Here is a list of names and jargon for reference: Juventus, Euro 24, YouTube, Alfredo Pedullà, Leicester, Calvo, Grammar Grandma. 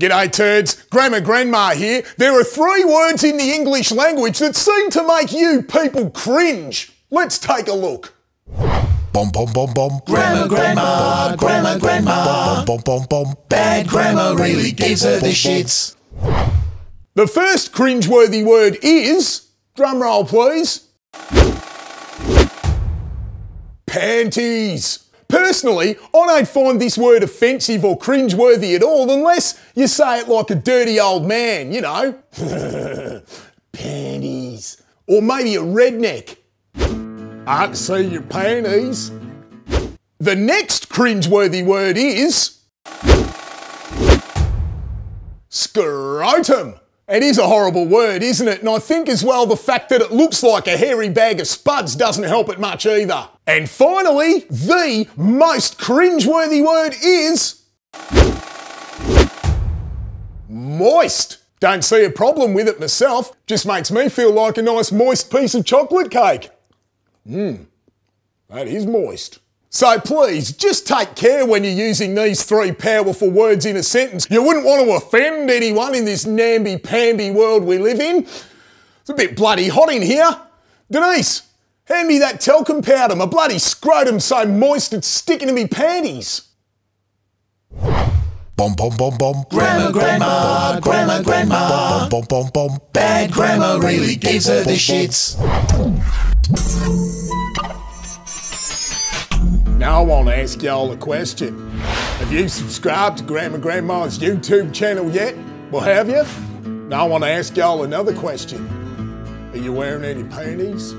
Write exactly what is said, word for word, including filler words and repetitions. G'day turds, Grammar Grandma here. There are three words in the English language that seem to make you people cringe. Let's take a look. Bom bom bom bom. Grammar Grandma, Grammar Grandma. Bom bom bom bom. Bad grammar really gives her the shits. The first cringeworthy word is, drum roll please, panties. Personally, I don't find this word offensive or cringeworthy at all unless you say it like a dirty old man, you know. Panties. Or maybe a redneck. I can see your panties. The next cringeworthy word is scrotum. It is a horrible word, isn't it? And I think as well the fact that it looks like a hairy bag of spuds doesn't help it much either. And finally, the most cringeworthy word is moist. Don't see a problem with it myself. Just makes me feel like a nice moist piece of chocolate cake. Mmm, that is moist. So please, just take care when you're using these three powerful words in a sentence. You wouldn't want to offend anyone in this namby-pamby world we live in. It's a bit bloody hot in here. Denise, hand me that talcum powder. My bloody scrotum's so moist it's sticking to me panties. Bom bom bom bom. Grammar Grandma, Grammar Grandma. Bom bom bom bom. Bad grammar really gives her the shits. Now I want to ask y'all a question. Have you subscribed to Grammar Grandma's YouTube channel yet? Well, have you? Now I want to ask y'all another question. Are you wearing any panties?